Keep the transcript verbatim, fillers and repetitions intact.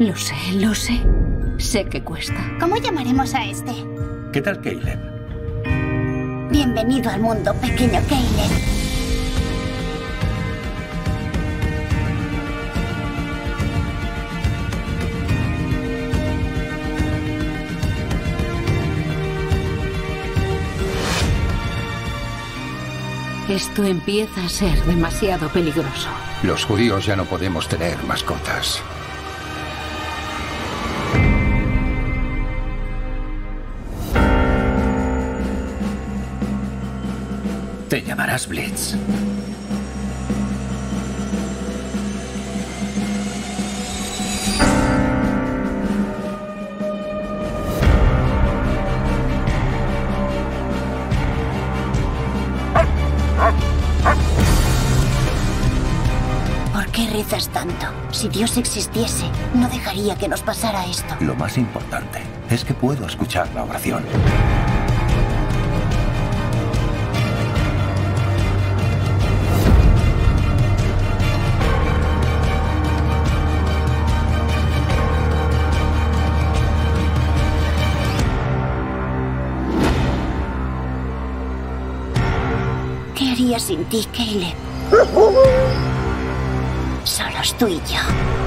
Lo sé, lo sé. Sé que cuesta. ¿Cómo llamaremos a este? ¿Qué tal, Kaleb? Bienvenido al mundo, pequeño Kaleb. Esto empieza a ser demasiado peligroso. Los judíos ya no podemos tener mascotas. Te llamarás Blitz. ¿Por qué rezas tanto? Si Dios existiese, no dejaría que nos pasara esto. Lo más importante es que puedo escuchar la oración. ¿Qué haría sin ti, Kaleb? Solos tú y yo.